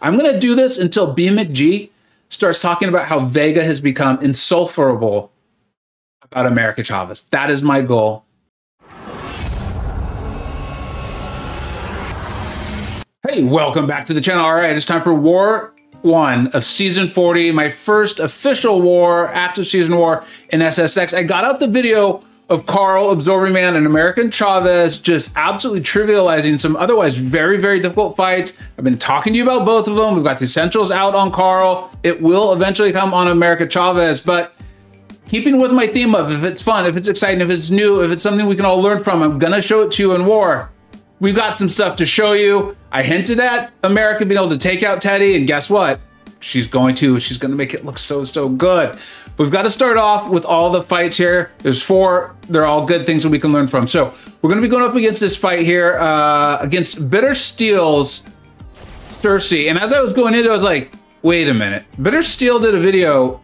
I'm going to do this until BMCG starts talking about how Vega has become insulfurable about America Chavez. That is my goal. Hey, welcome back to the channel. All right, it's time for War 1 of Season 40, my first official war, active season war in SSX. I got out the video of Carl, Absorbing Man, and America Chavez just absolutely trivializing some otherwise very, very difficult fights. I've been talking to you about both of them. We've got the essentials out on Carl. It will eventually come on America Chavez, but keeping with my theme of if it's fun, if it's exciting, if it's new, if it's something we can all learn from, I'm gonna show it to you in war. We've got some stuff to show you. I hinted at America being able to take out Teddy, and guess what? She's going to. She's going to make it look so, so good. We've got to start off with all the fights here. There's four. They're all good things that we can learn from. So we're going to be going up against this fight here against Bitter Steel's Cersei. And as I was going into it, I was like, wait a minute. Bitter Steel did a video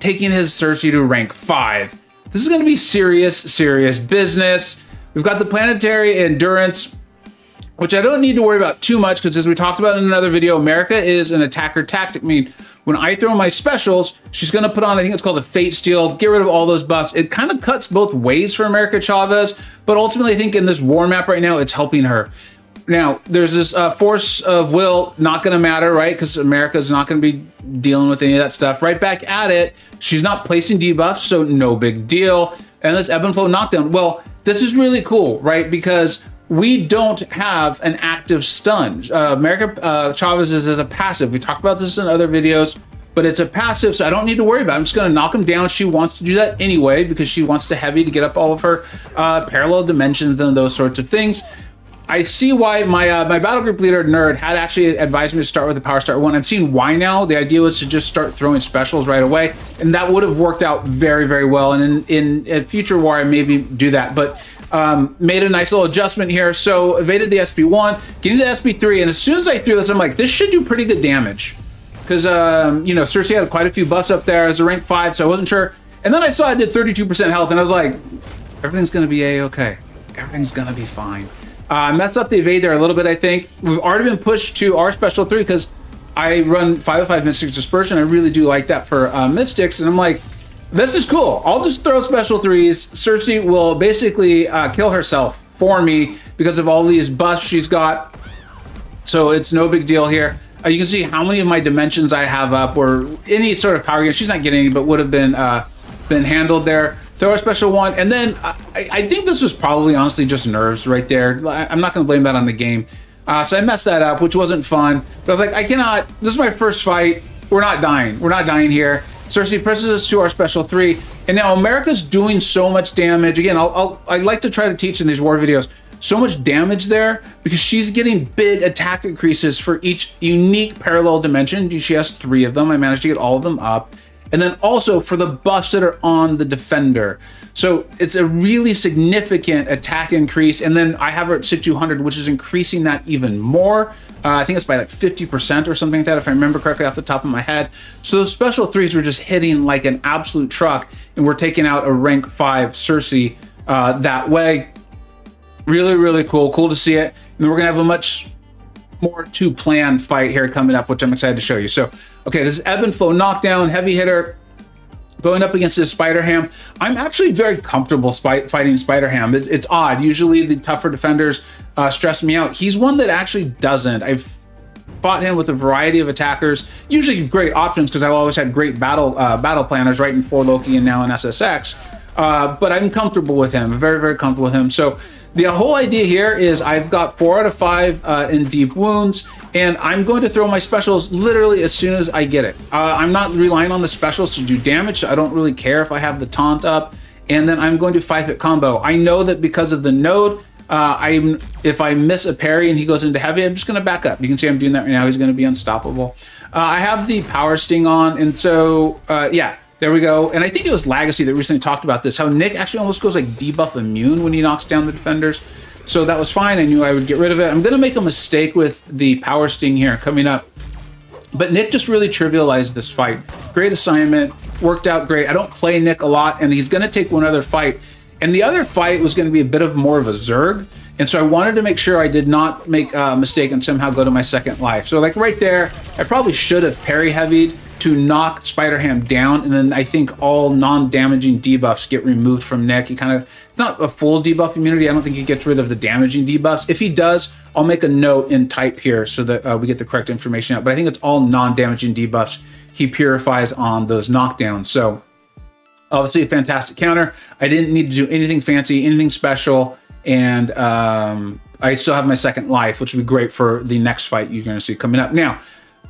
taking his Cersei to rank 5. This is going to be serious, serious business. We've got the Planetary Endurance, which I don't need to worry about too much because as we talked about in another video, America is an attacker tactic. I mean, when I throw my specials, she's going to put on, I think it's called a Fate Steal, get rid of all those buffs. It kind of cuts both ways for America Chavez, but ultimately I think in this war map right now, it's helping her. Now, there's this Force of Will, not going to matter, right? Because America's not going to be dealing with any of that stuff. Right back at it, she's not placing debuffs, so no big deal. And this Ebb and Flow knockdown, well, this is really cool, right? Because we don't have an active stun. America Chavez is a passive. We talked about this in other videos, but it's a passive, so I don't need to worry about it. I'm just gonna knock him down. She wants to do that anyway because she wants to heavy to get up all of her parallel dimensions and those sorts of things. I see why my my battle group leader, Nerd, had actually advised me to start with the Power Star 1. I've seen why now. The idea was to just start throwing specials right away, and that would have worked out very, very well. And in a future war, I maybe do that, but made a nice little adjustment here. So evaded the SP1, getting to the SP3, and as soon as I threw this, I'm like, this should do pretty good damage. Because, you know, Cersei had quite a few buffs up there. I was a rank 5, so I wasn't sure. And then I saw I did 32% health, and I was like, everything's going to be A-okay. Everything's going to be fine. Mess up the evade there a little bit, I think. We've already been pushed to our special 3 because I run 505 mystics dispersion. I really do like that for mystics. And I'm like, this is cool. I'll just throw special 3s. Cersei will basically kill herself for me because of all these buffs she's got. So it's no big deal here. You can see how many of my dimensions I have up or any sort of power gain. She's not getting any, but would have been handled there. Throw a special 1, and then I think this was probably honestly just nerves right there. I'm not gonna blame that on the game. So I messed that up, which wasn't fun. But I was like, I cannot, this is my first fight. We're not dying, here. Cersei presses us to our special 3, and now America's doing so much damage. Again, I like to try to teach in these war videos, so much damage there because she's getting big attack increases for each unique parallel dimension. She has 3 of them. I managed to get all of them up. And then also for the buffs that are on the defender. So it's a really significant attack increase. And then I have her at 6200, which is increasing that even more. I think it's by like 50% or something like that, if I remember correctly off the top of my head. So those special 3s were just hitting like an absolute truck, and we're taking out a rank 5 Cersei that way. Really, really cool. Cool to see it. And then we're gonna have a much more to plan fight here coming up, which I'm excited to show you. So, okay, this is Ebb and Flow knockdown, heavy hitter, going up against this Spider-Ham. I'm actually very comfortable fighting Spider-Ham. It's odd. Usually the tougher defenders stress me out. He's one that actually doesn't. I've fought him with a variety of attackers, usually great options because I've always had great battle planners, right, in 4Loki and now in SSX. But I'm comfortable with him, very, very comfortable with him. So the whole idea here is I've got 4 out of 5 in Deep Wounds, and I'm going to throw my specials literally as soon as I get it. I'm not relying on the specials to do damage, so I don't really care if I have the taunt up, and then I'm going to 5-hit combo. I know that because of the node, if I miss a parry and he goes into heavy, I'm just going to back up. You can see I'm doing that right now. He's going to be unstoppable. I have the Power Sting on, and so, yeah. There we go. And I think it was Legacy that recently talked about this, how Nick actually almost goes like debuff immune when he knocks down the defenders. So that was fine. I knew I would get rid of it. I'm going to make a mistake with the Power Sting here coming up. But Nick just really trivialized this fight. Great assignment. Worked out great. I don't play Nick a lot, and he's going to take one other fight. And the other fight was going to be a bit of more of a Zerg. And so I wanted to make sure I did not make a mistake and somehow go to my second life. So like right there, I probably should have parry heavied to knock Spider-Ham down, and then I think all non-damaging debuffs get removed from Nick. He kind of, it's not a full debuff immunity. I don't think he gets rid of the damaging debuffs. If he does, I'll make a note in type here so that we get the correct information out. But I think it's all non-damaging debuffs he purifies on those knockdowns. So obviously a fantastic counter. I didn't need to do anything fancy, anything special, and I still have my second life, which would be great for the next fight you're gonna see coming up. Now,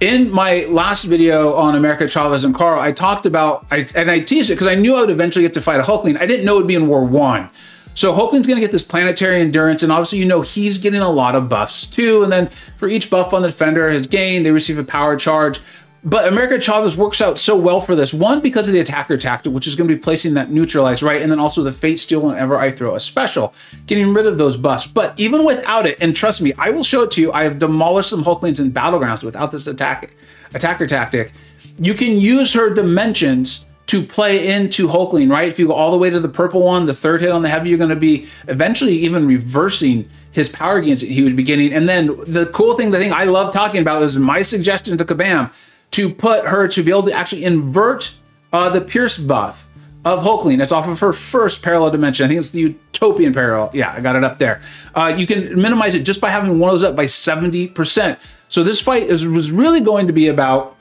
in my last video on America Chavez and Carl, I talked about, and I teased it because I knew I would eventually get to fight a Hulkling. I didn't know it would be in War 1. So Hulkling's going to get this Planetary Endurance, and obviously you know he's getting a lot of buffs too. And then for each buff on the defender has gained, they receive a power charge. But America Chavez works out so well for this. One, because of the attacker tactic, which is going to be placing that neutralize, right? And then also the Fate Steal whenever I throw a special, getting rid of those buffs. But even without it, and trust me, I will show it to you, I have demolished some Hulklings in Battlegrounds without this attacker tactic. You can use her dimensions to play into Hulkling, right? If you go all the way to the purple one, the third hit on the heavy, you're going to be eventually even reversing his power gains that he would be getting. And then the cool thing, the thing I love talking about is my suggestion to Kabam, to put her to be able to actually invert the Pierce buff of Hulkling. That's off of her first parallel dimension. I think it's the Utopian parallel. Yeah, I got it up there. You can minimize it just by having one of those up by 70%. So this fight was really going to be about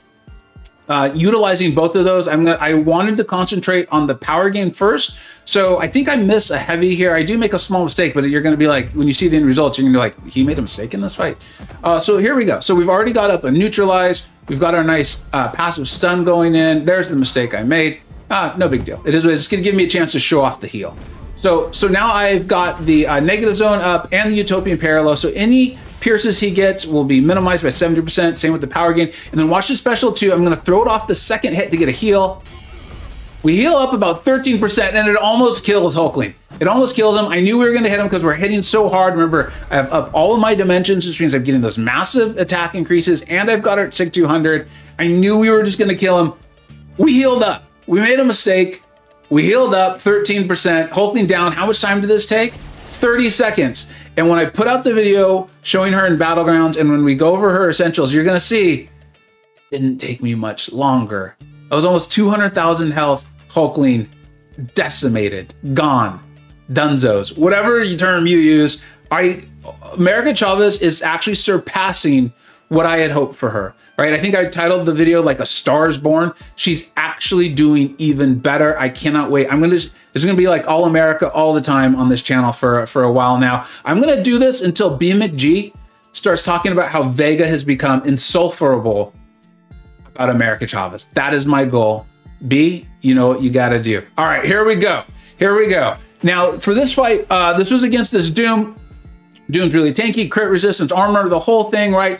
utilizing both of those. I wanted to concentrate on the power gain first. So I think I miss a heavy here. I do make a small mistake, but you're going to be like, when you see the end results, you're going to be like, he made a mistake in this fight. So here we go. So we've already got up a neutralize. We've got our nice passive stun going in. There's the mistake I made. No big deal. It is what it is. It's going to give me a chance to show off the heal. So now I've got the negative zone up and the Utopian parallel. So any pierces he gets will be minimized by 70%. Same with the power gain. And then watch this special too. I'm going to throw it off the second hit to get a heal. We heal up about 13% and it almost kills Hulkling. It almost kills him. I knew we were going to hit him because we're hitting so hard. Remember, I have up all of my dimensions, which means I'm getting those massive attack increases, and I've got her at SIG 200. I knew we were just going to kill him. We healed up. We made a mistake. We healed up 13%. Hulkling down. How much time did this take? 30 seconds. And when I put out the video showing her in Battlegrounds, and when we go over her essentials, you're going to see it didn't take me much longer. I was almost 200,000 health, Hulkling, decimated, gone, dunzos, whatever term you use. America Chavez is actually surpassing what I had hoped for her, right? I think I titled the video like A Star Is Born. She's actually doing even better. I cannot wait. It's gonna be like All America all the time on this channel for a while now. I'm gonna do this until BMCG starts talking about how Vega has become insulfable about America Chavez. That is my goal. B, you know what you gotta do. All right, here we go. Here we go. Now for this fight, this was against this Doom. Doom's really tanky, crit resistance, armor, the whole thing, right?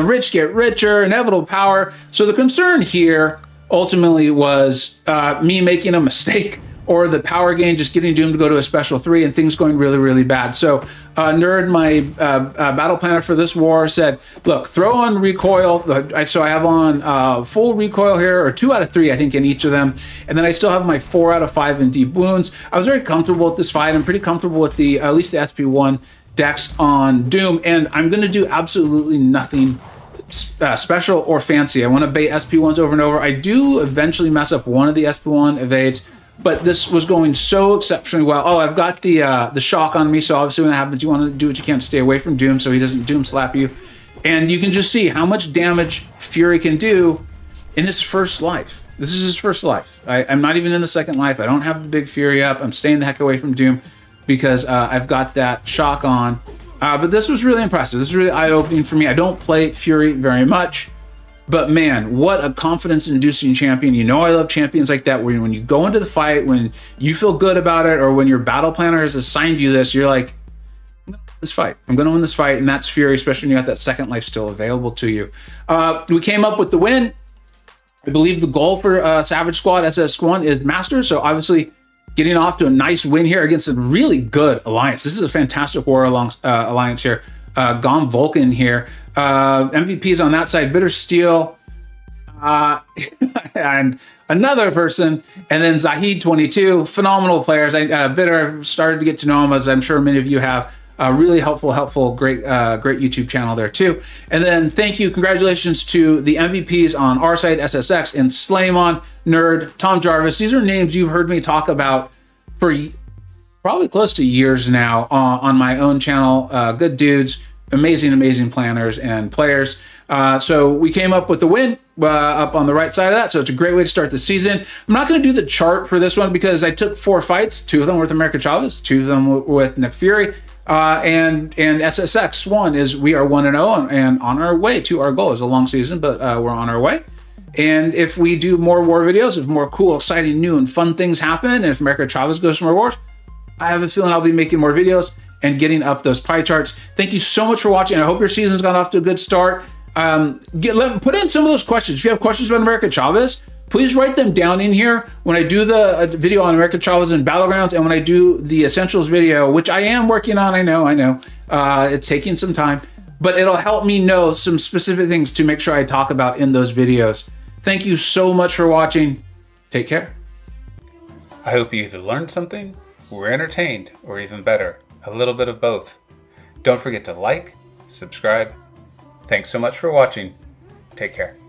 Rich Get Richer, Inevitable Power. So the concern here ultimately was me making a mistake or the power gain just getting Doom to go to a special 3 and things going really, really bad. So Nerd, my battle planner for this war, said, look, throw on Recoil. So I have on full Recoil here, or 2 out of 3, I think, in each of them. And then I still have my 4 out of 5 in Deep Wounds. I was very comfortable with this fight. I'm pretty comfortable with the at least the SP1 decks on Doom, and I'm going to do absolutely nothing special or fancy. I want to bait SP1s over and over. I do eventually mess up one of the SP1 evades, but this was going so exceptionally well. Oh, I've got the shock on me, so obviously when that happens, you want to do what you can to stay away from Doom so he doesn't Doom slap you. And you can just see how much damage Fury can do in his first life. This is his first life. I'm not even in the second life. I don't have the big Fury up. I'm staying the heck away from Doom because I've got that shock on. But this was really impressive. This is really eye-opening for me. I don't play Fury very much, but man, what a confidence-inducing champion. You know I love champions like that, where when you go into the fight, when you feel good about it, or when your battle planner has assigned you this, you're like, I'm gonna win this fight. I'm gonna win this fight, and that's Fury, especially when you got that second life still available to you. We came up with the win. I believe the goal for Savage Squad, SSX1, is Master, so obviously getting off to a nice win here against a really good alliance. This is a fantastic war alliance here. GOM Vulcan here. MVPs on that side, Bitter Steel, and another person, and then Zaheed22. Phenomenal players. Bitter, started to get to know him, as I'm sure many of you have. A really helpful, great YouTube channel there too. And then thank you, congratulations to the MVPs on our side, SSX, and Slaymon, Nerd, Tom Jarvis. These are names you've heard me talk about for probably close to years now on my own channel. Good dudes, amazing planners and players. So we came up with the win up on the right side of that. So it's a great way to start the season. I'm not going to do the chart for this one because I took 4 fights. 2 of them were with America Chavez, 2 of them were with Nick Fury. And SSX one is we are 1-0 and on our way to our goal. It's a long season, but we're on our way. And if we do more war videos, if more cool, exciting, new, and fun things happen, and if America Chavez goes to more wars, I have a feeling I'll be making more videos and getting up those pie charts. Thank you so much for watching. I hope your season's gone off to a good start. Put in some of those questions. If you have questions about America Chavez, please write them down in here. When I do the video on America Chavez and Battlegrounds, and when I do the Essentials video, which I am working on, I know. It's taking some time, but it'll help me know some specific things to make sure I talk about in those videos. Thank you so much for watching. Take care. I hope you either learned something, were entertained, or even better, a little bit of both. Don't forget to like, subscribe. Thanks so much for watching. Take care.